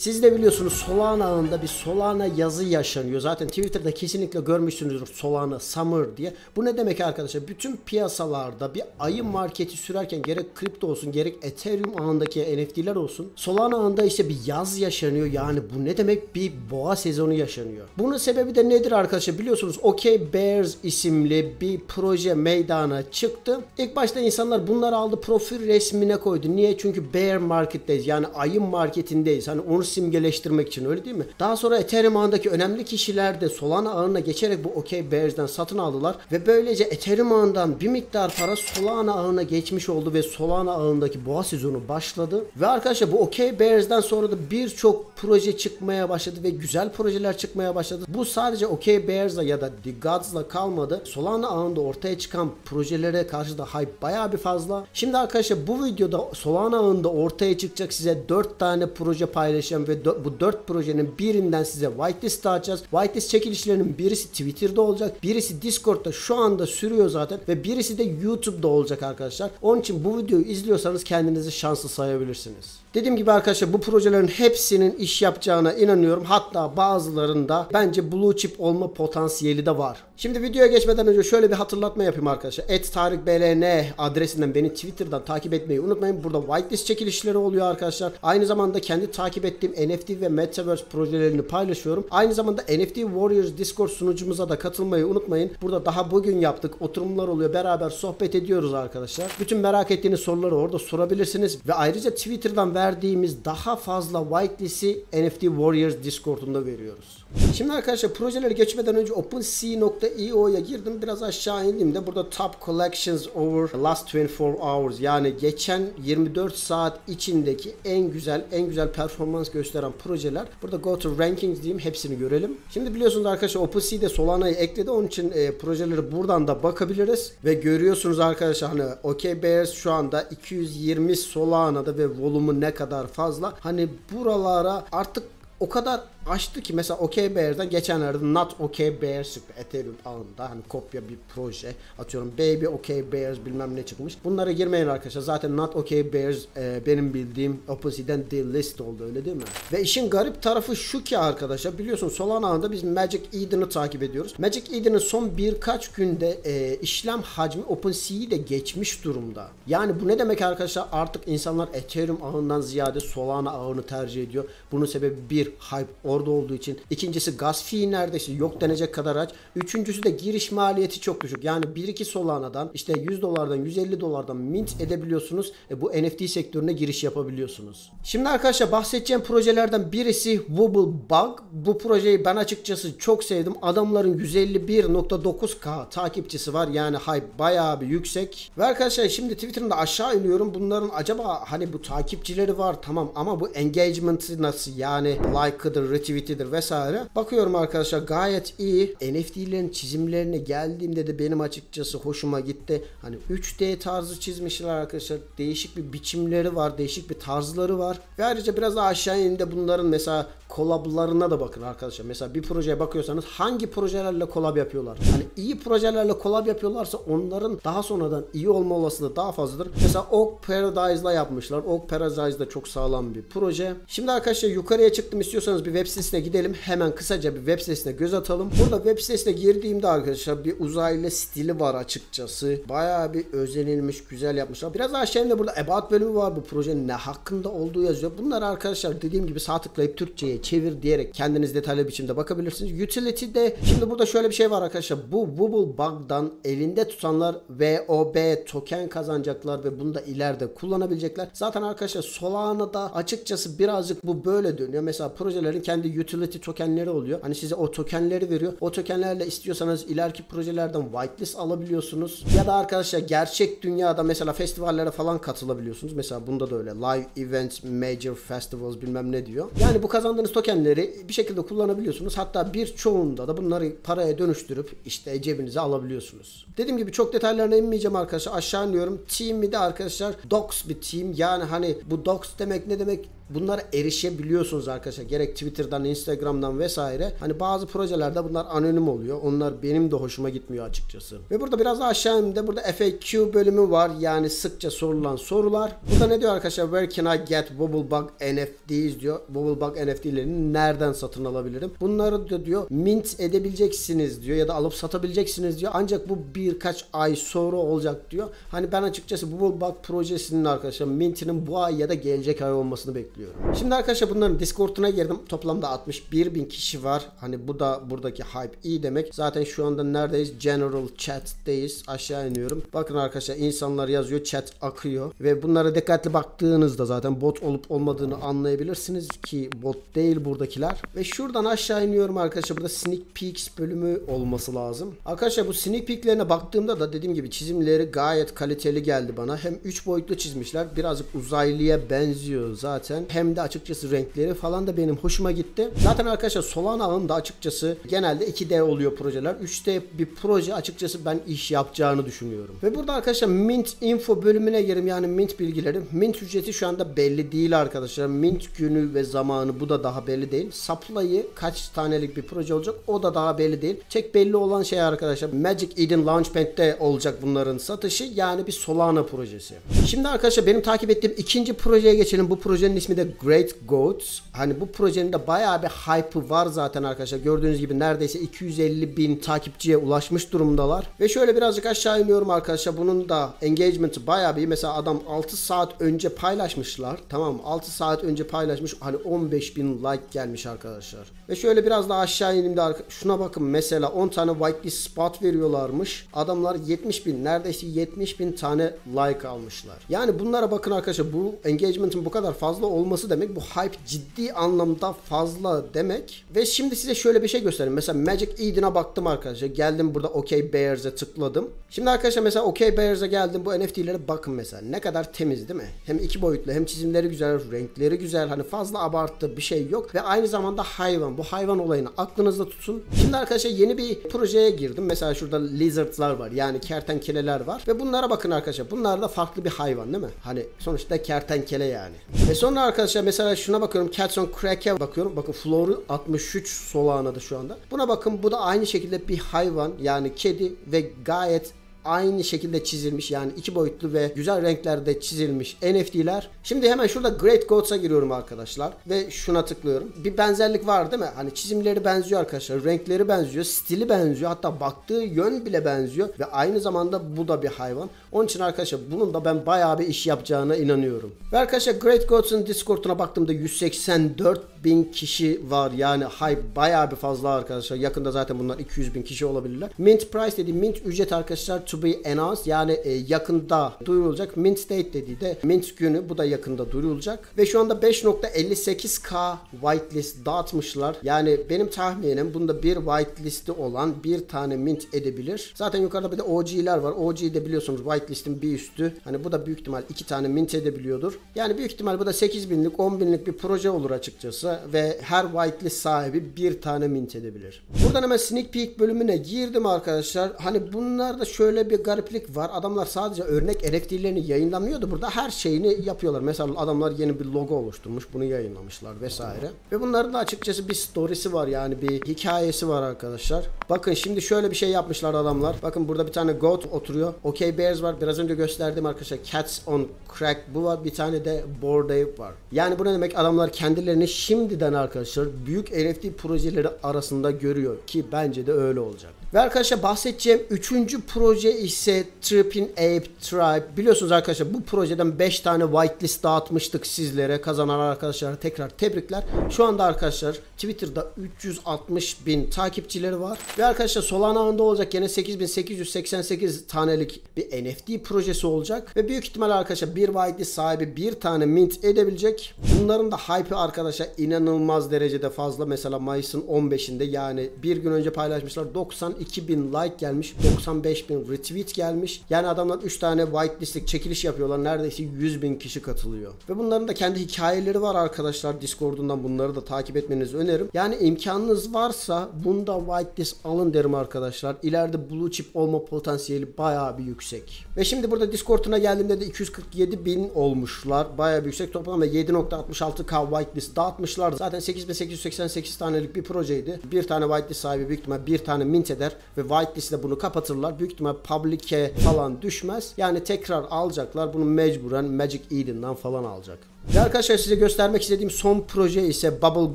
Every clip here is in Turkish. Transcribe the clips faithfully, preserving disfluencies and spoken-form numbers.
Siz de biliyorsunuz Solana ağında bir Solana yazı yaşanıyor. Zaten Twitter'da kesinlikle görmüşsünüzdür Solana Summer diye. Bu ne demek arkadaşlar? Bütün piyasalarda bir ayı marketi sürerken gerek kripto olsun gerek Ethereum ağındaki N F T'ler olsun. Solana ağında işte bir yaz yaşanıyor. Yani bu ne demek? Bir boğa sezonu yaşanıyor. Bunun sebebi de nedir arkadaşlar? Biliyorsunuz Okay Bears isimli bir proje meydana çıktı. İlk başta insanlar bunları aldı, profil resmine koydu. Niye? Çünkü Bear Market'teyiz. Yani ayı marketindeyiz. Hani onu simgeleştirmek için, öyle değil mi? Daha sonra Ethereum ağındaki önemli kişiler de Solana ağına geçerek bu Okay Bears'den satın aldılar ve böylece Ethereum ağından bir miktar para Solana ağına geçmiş oldu ve Solana ağındaki boğa sezonu başladı. Ve arkadaşlar bu Okay Bears'den sonra da birçok proje çıkmaya başladı ve güzel projeler çıkmaya başladı. Bu sadece Okay Bears'la ya da The Gods'la kalmadı. Solana ağında ortaya çıkan projelere karşı da hype bayağı bir fazla. Şimdi arkadaşlar bu videoda Solana ağında ortaya çıkacak size dört tane proje paylaşacağım ve bu dört projenin birinden size whitelist açacağız. Whitelist çekilişlerinin birisi Twitter'da olacak. Birisi Discord'da şu anda sürüyor zaten ve birisi de YouTube'da olacak arkadaşlar. Onun için bu videoyu izliyorsanız kendinizi şanslı sayabilirsiniz. Dediğim gibi arkadaşlar bu projelerin hepsinin iş yapacağına inanıyorum. Hatta bazılarında bence blue chip olma potansiyeli de var. Şimdi videoya geçmeden önce şöyle bir hatırlatma yapayım arkadaşlar. et tarikbln adresinden beni Twitter'dan takip etmeyi unutmayın. Burada whitelist çekilişleri oluyor arkadaşlar. Aynı zamanda kendi takip et N F T ve Metaverse projelerini paylaşıyorum. Aynı zamanda N F T Warriors Discord sunucumuza da katılmayı unutmayın. Burada daha bugün yaptık. Oturumlar oluyor. Beraber sohbet ediyoruz arkadaşlar. Bütün merak ettiğiniz soruları orada sorabilirsiniz. Ve ayrıca Twitter'dan verdiğimiz daha fazla whitelist'i N F T Warriors Discord'unda veriyoruz. Şimdi arkadaşlar projeleri geçmeden önce OpenSea nokta i o'ya girdim. Biraz aşağı indiğimde burada Top Collections Over Last twenty four hours, yani geçen yirmi dört saat içindeki en güzel en güzel performans gösteren projeler. Burada go to rankings diyeyim, hepsini görelim. Şimdi biliyorsunuz arkadaşlar OpenSea de Solana'yı ekledi. Onun için e, projeleri buradan da bakabiliriz ve görüyorsunuz arkadaşlar hani Okay Bears şu anda iki yüz yirmi Solana'da ve volumu ne kadar fazla. Hani buralara artık o kadar açtı ki mesela Okay Bears'den geçenlerde Not Okay Bears çıktı. Ethereum ağında hani kopya bir proje, atıyorum Baby Okay Bears bilmem ne çıkmış. Bunlara girmeyin arkadaşlar. Zaten Not Okay Bears e, benim bildiğim OpenSea'den delist oldu, öyle değil mi? Ve işin garip tarafı şu ki arkadaşlar biliyorsun Solana ağında biz Magic Eden'ı takip ediyoruz. Magic Eden'in son birkaç günde e, işlem hacmi OpenSea'yi de geçmiş durumda. Yani bu ne demek arkadaşlar? Artık insanlar Ethereum ağından ziyade Solana ağını tercih ediyor. Bunun sebebi bir, hype orada olduğu için. İkincisi gas fee neredeyse yok denecek kadar aç. Üçüncüsü de giriş maliyeti çok düşük. Yani bir iki Solana'dan işte yüz dolardan yüz elli dolardan mint edebiliyorsunuz. E bu N F T sektörüne giriş yapabiliyorsunuz. Şimdi arkadaşlar bahsedeceğim projelerden birisi Wobblebug. Bu projeyi ben açıkçası çok sevdim. Adamların yüz elli bir nokta dokuz bin takipçisi var. Yani hype bayağı bir yüksek. Ve arkadaşlar şimdi Twitter'da aşağı iniyorum. Bunların acaba hani bu takipçileri var tamam ama bu engagement'ı nasıl, yani like'ıdır, retweet'idir vesaire. Bakıyorum arkadaşlar gayet iyi. N F T'lerin çizimlerine geldiğimde de benim açıkçası hoşuma gitti. Hani üç D tarzı çizmişler arkadaşlar. Değişik bir biçimleri var. Değişik bir tarzları var. Ve ayrıca biraz daha aşağı indiğimde bunların mesela kolablarına da bakın arkadaşlar. Mesela bir projeye bakıyorsanız hangi projelerle kolab yapıyorlar? Hani iyi projelerle kolab yapıyorlarsa onların daha sonradan iyi olma olasılığı daha fazladır. Mesela Oak Paradise'la yapmışlar. Oak Paradise da çok sağlam bir proje. Şimdi arkadaşlar yukarıya çıktım. İstiyorsanız bir web sitesine gidelim. Hemen kısaca bir web sitesine göz atalım. Burada web sitesine girdiğimde arkadaşlar bir uzaylı stili var açıkçası. Bayağı bir özenilmiş, güzel yapmışlar. Biraz aşağıda burada about bölümü var. Bu projenin ne hakkında olduğu yazıyor. Bunlar arkadaşlar dediğim gibi sağ tıklayıp Türkçe'ye çevir diyerek kendiniz detaylı biçimde bakabilirsiniz. Utility'de şimdi burada şöyle bir şey var arkadaşlar. Bu Wobblebug'dan elinde tutanlar V O B token kazanacaklar ve bunu da ileride kullanabilecekler. Zaten arkadaşlar Solana'da açıkçası birazcık bu böyle dönüyor. Mesela projelerin kendi utility tokenleri oluyor. Hani size o tokenleri veriyor. O tokenlerle istiyorsanız ileriki projelerden whitelist alabiliyorsunuz. Ya da arkadaşlar gerçek dünyada mesela festivallere falan katılabiliyorsunuz. Mesela bunda da öyle. Live events, major festivals bilmem ne diyor. Yani bu kazandığınız tokenleri bir şekilde kullanabiliyorsunuz. Hatta birçoğunda da bunları paraya dönüştürüp işte cebinize alabiliyorsunuz. Dediğim gibi çok detaylarına inmeyeceğim arkadaşlar. Aşağı iniyorum. Team'i de arkadaşlar docs bir team. Yani hani bu docs demek ne demek? bunlara erişebiliyorsunuz arkadaşlar. Gerek Twitter'dan, Instagram'dan vesaire. Hani bazı projelerde bunlar anonim oluyor. Onlar benim de hoşuma gitmiyor açıkçası. Ve burada biraz aşağıda burada F A Q bölümü var. Yani sıkça sorulan sorular. Burada ne diyor arkadaşlar? Where can I get Wobblebug N F Ts diyor. Wobblebug N F T'lerini nereden satın alabilirim? Bunları da diyor mint edebileceksiniz diyor ya da alıp satabileceksiniz diyor. Ancak bu birkaç ay sonra olacak diyor. Hani ben açıkçası Wobblebug projesinin arkadaşlar mintinin bu ay ya da gelecek ay olmasını bekliyorum. Şimdi arkadaşlar bunların Discord'una girdim. Toplamda altmış bir bin kişi var. Hani bu da buradaki hype iyi demek. Zaten şu anda neredeyiz? General chat'teyiz. Aşağı iniyorum. Bakın arkadaşlar insanlar yazıyor. Chat akıyor. Ve bunlara dikkatli baktığınızda zaten bot olup olmadığını anlayabilirsiniz ki bot değil buradakiler. Ve şuradan aşağı iniyorum arkadaşlar. Burada sneak peeks bölümü olması lazım. Arkadaşlar bu sneak peeklerine baktığımda da dediğim gibi çizimleri gayet kaliteli geldi bana. Hem üç boyutlu çizmişler. Birazcık uzaylıya benziyor zaten. Hem de açıkçası renkleri falan da benim hoşuma gitti. Zaten arkadaşlar Solana ağında açıkçası genelde iki D oluyor projeler. üç D bir proje açıkçası ben iş yapacağını düşünüyorum. Ve burada arkadaşlar mint info bölümüne girelim. Yani mint bilgileri. Mint ücreti şu anda belli değil arkadaşlar. Mint günü ve zamanı bu da daha belli değil. Supply'ı kaç tanelik bir proje olacak o da daha belli değil. Tek belli olan şey arkadaşlar Magic Eden Launchpad'de olacak bunların satışı. Yani bir Solana projesi. Şimdi arkadaşlar benim takip ettiğim ikinci projeye geçelim. Bu projenin ismi de Great Goats. Hani bu projenin de bayağı bir hype'ı var zaten arkadaşlar. Gördüğünüz gibi neredeyse iki yüz elli bin takipçiye ulaşmış durumdalar. Ve şöyle birazcık aşağı iniyorum arkadaşlar. Bunun da engagement'ı bayağı bir. Mesela adam altı saat önce paylaşmışlar. Tamam, altı saat önce paylaşmış. Hani on beş bin like gelmiş arkadaşlar. Ve şöyle biraz daha aşağı ineyim de şuna bakın. Mesela on tane whitelist spot veriyorlarmış. Adamlar yetmiş bin, neredeyse yetmiş bin tane like almışlar. Yani bunlara bakın arkadaşlar. Bu engagement'ın bu kadar fazla olması demek. Bu hype ciddi anlamda fazla demek. Ve şimdi size şöyle bir şey göstereyim. Mesela Magic Eden'a baktım arkadaşlar. Geldim burada Okay Bears'e tıkladım. Şimdi arkadaşlar mesela Okay Bears'e geldim. Bu N F T'lere bakın mesela. Ne kadar temiz değil mi? Hem iki boyutlu, hem çizimleri güzel, renkleri güzel. Hani fazla abartı bir şey yok. Ve aynı zamanda hayvan. Bu hayvan olayını aklınızda tutun. Şimdi arkadaşlar yeni bir projeye girdim. Mesela şurada lizards'lar var. Yani kertenkeleler var. Ve bunlara bakın arkadaşlar. Bunlar da farklı bir hayvan değil mi? Hani sonuçta kertenkele yani. Ve sonra arkadaşlar mesela şuna bakıyorum. Cats on Crack'e bakıyorum. Bakın Floor'u altmış üç Solana'da şu anda. Buna bakın, bu da aynı şekilde bir hayvan. Yani kedi ve gayet aynı şekilde çizilmiş, yani iki boyutlu ve güzel renklerde çizilmiş N F T'ler. Şimdi hemen şurada Great Goats'a giriyorum arkadaşlar ve şuna tıklıyorum. Bir benzerlik var değil mi? Hani çizimleri benziyor arkadaşlar, renkleri benziyor, stili benziyor, hatta baktığı yön bile benziyor ve aynı zamanda bu da bir hayvan. Onun için arkadaşlar bunun da ben bayağı bir iş yapacağına inanıyorum. Ve arkadaşlar Great Goats'ın Discord'una baktığımda yüz seksen dört bin kişi var, yani hype bayağı bir fazla arkadaşlar. Yakında zaten bunlar iki yüz bin kişi olabilirler. Mint price dediğim mint ücret arkadaşlar to be announced, yani e, yakında duyurulacak. Mint date dediği de mint günü, bu da yakında duyurulacak. Ve şu anda beş nokta elli sekiz bin whitelist dağıtmışlar. Yani benim tahminim bunda bir whitelist'i olan bir tane mint edebilir. Zaten yukarıda bir de O G'ler var. O G'de biliyorsunuz whitelist'in bir üstü. Hani bu da büyük ihtimal iki tane mint edebiliyordur. Yani büyük ihtimal bu da sekiz binlik on binlik bir proje olur açıkçası ve her whitelist sahibi bir tane mint edebilir. Buradan hemen sneak peek bölümüne girdim arkadaşlar. Hani bunlar da şöyle bir gariplik var. Adamlar sadece örnek N F T'lerini yayınlamıyordu. Burada her şeyini yapıyorlar. Mesela adamlar yeni bir logo oluşturmuş. Bunu yayınlamışlar vesaire. Ve bunların da açıkçası bir story'si var. Yani bir hikayesi var arkadaşlar. Bakın şimdi şöyle bir şey yapmışlar adamlar. Bakın burada bir tane goat oturuyor. Okay Bears var. Biraz önce gösterdiğim arkadaşlar Cats on Crack bu var. Bir tane de Bored Ape var. Yani bu ne demek? Adamlar kendilerini şimdiden arkadaşlar büyük N F T projeleri arasında görüyor ki bence de öyle olacak. Ve arkadaşlar bahsedeceğim üçüncü proje ise Trippin Ape Tribe. Biliyorsunuz arkadaşlar bu projeden beş tane whitelist dağıtmıştık sizlere. Kazanan arkadaşlara tekrar tebrikler. Şu anda arkadaşlar Twitter'da üç yüz altmış bin takipçileri var. Ve arkadaşlar Solana ağında olacak. Yine sekiz bin sekiz yüz seksen sekiz tanelik bir N F T projesi olacak. Ve büyük ihtimal arkadaşlar bir whitelist sahibi bir tane mint edebilecek. Bunların da hype'ı arkadaşlar inanılmaz derecede fazla. Mesela Mayıs'ın on beşinde, yani bir gün önce paylaşmışlar. doksan iki bin like gelmiş. doksan beş bin retweet tweet gelmiş. Yani adamlar üç tane whitelist'lik çekiliş yapıyorlar. Neredeyse yüz bin kişi katılıyor. Ve bunların da kendi hikayeleri var arkadaşlar. Discord'undan bunları da takip etmenizi öneririm. Yani imkanınız varsa bunda whitelist alın derim arkadaşlar. İleride blue chip olma potansiyeli bayağı bir yüksek. Ve şimdi burada Discord'una geldiğimde de iki yüz kırk yedi bin olmuşlar. Bayağı bir yüksek, toplamda yedi nokta altmış altı bin whitelist dağıtmışlardı. Zaten sekiz bin sekiz yüz seksen sekiz tanelik bir projeydi. Bir tane whitelist sahibi büyük ihtimal bir tane mint eder ve whitelist ile bunu kapatırlar. Büyük ihtimal public'e falan düşmez. Yani tekrar alacaklar. Bunu mecburen Magic Eden'dan falan alacak. Ve arkadaşlar size göstermek istediğim son proje ise Bubble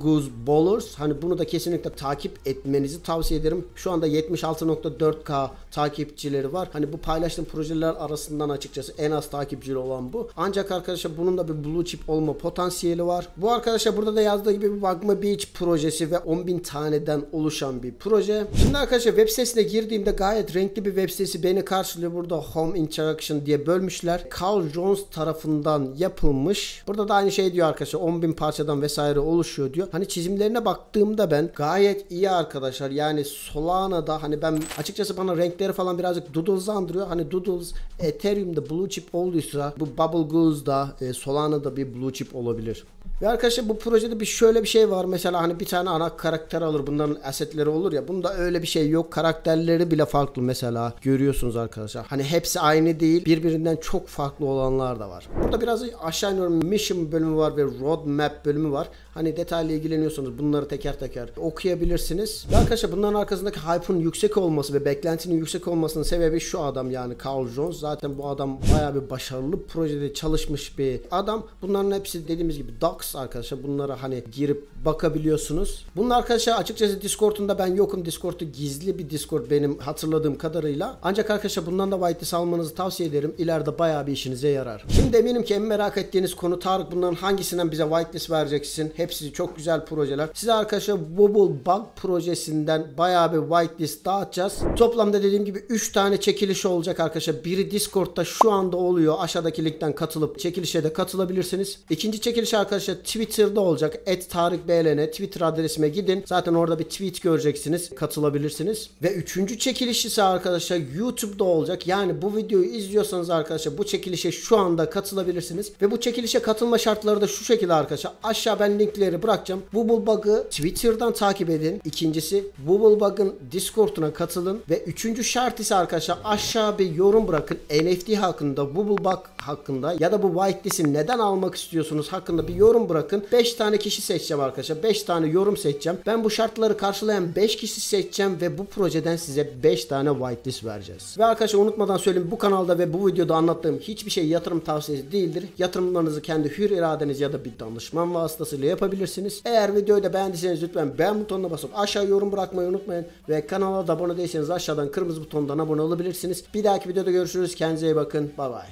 Goose Ballers. Hani bunu da kesinlikle takip etmenizi tavsiye ederim. Şu anda yetmiş altı nokta dört bin takipçileri var. Hani bu paylaştığım projeler arasından açıkçası en az takipçili olan bu. Ancak arkadaşlar bunun da bir blue chip olma potansiyeli var. Bu arkadaşlar burada da yazdığı gibi bir Wagma Beach projesi ve on bin taneden oluşan bir proje. Şimdi arkadaşlar web sitesine girdiğimde gayet renkli bir web sitesi beni karşılıyor. Burada Home Interaction diye bölmüşler. Carl Jones tarafından yapılmış. Burada da aynı şey diyor arkadaşlar, on bin parçadan vesaire oluşuyor diyor. Hani çizimlerine baktığımda ben gayet iyi arkadaşlar. Yani Solana'da hani ben açıkçası bana renkleri falan birazcık Doodles'ı andırıyor. Hani Doodles Ethereum'da blue chip olduysa bu Bubble Goose'da e, Solana'da bir blue chip olabilir. Ve arkadaşlar bu projede bir şöyle bir şey var. Mesela hani bir tane ana karakter alır, bunların assetleri olur ya. Bunda öyle bir şey yok. Karakterleri bile farklı mesela. Görüyorsunuz arkadaşlar. Hani hepsi aynı değil. Birbirinden çok farklı olanlar da var. Burada biraz aşağı iniyorum. Mission bölümü var ve Roadmap bölümü var. Hani detaylı ilgileniyorsanız bunları teker teker okuyabilirsiniz. Ve arkadaşlar bunların arkasındaki hype'ın yüksek olması ve beklentinin yüksek olmasının sebebi şu adam, yani Carl Jones. Zaten bu adam bayağı bir başarılı projede çalışmış bir adam. Bunların hepsi dediğimiz gibi docs arkadaşlar, bunlara hani girip bakabiliyorsunuz. Bunun arkadaşlar açıkçası Discord'unda ben yokum. Discord'u gizli bir Discord benim hatırladığım kadarıyla. Ancak arkadaşlar bundan da whitelist almanızı tavsiye ederim. İleride bayağı bir işinize yarar. Şimdi eminim ki en merak ettiğiniz konu, Tarık bunların hangisinden bize whitelist vereceksin? Hepsi çok güzel projeler. Size arkadaşlar Wobblebug projesinden bayağı bir whitelist dağıtacağız. Toplamda dediğim gibi üç tane çekiliş olacak arkadaşlar. Biri Discord'da şu anda oluyor. Aşağıdaki linkten katılıp çekilişe de katılabilirsiniz. İkinci çekiliş arkadaşlar Twitter'da olacak. et tarikbln Twitter adresime gidin. Zaten orada bir tweet göreceksiniz. Katılabilirsiniz. Ve üçüncü çekiliş ise arkadaşlar YouTube'da olacak. Yani bu videoyu izliyorsanız arkadaşlar bu çekilişe şu anda katılabilirsiniz. Ve bu çekilişe katılma şartları da şu şekilde arkadaşlar. Aşağı ben linkleri bırakacağım. Wobblebug'ı Twitter'dan takip edin. İkincisi Wobblebug'ın Discord'una katılın. Ve üçüncü şart ise arkadaşlar aşağı bir yorum bırakın. N F T hakkında, Wobblebug hakkında ya da bu whitelist'i neden almak istiyorsunuz hakkında bir yorum bırakın. beş tane kişi seçeceğim arkadaşlar. beş tane yorum seçeceğim. Ben bu şartları karşılayan beş kişi seçeceğim ve bu projeden size beş tane whitelist vereceğiz. Ve arkadaşlar unutmadan söyleyeyim, bu kanalda ve bu videoda anlattığım hiçbir şey yatırım tavsiyesi değildir. Yatırımlarınızı kendi hür iradeniz ya da bir danışman vasıtasıyla yapabilirsiniz. Eğer videoyu da beğendiyseniz lütfen beğen butonuna basıp aşağı yorum bırakmayı unutmayın ve kanala da abone değilseniz aşağıdan kırmızı butondan abone olabilirsiniz. Bir dahaki videoda görüşürüz. Kendinize iyi bakın. Bay bay.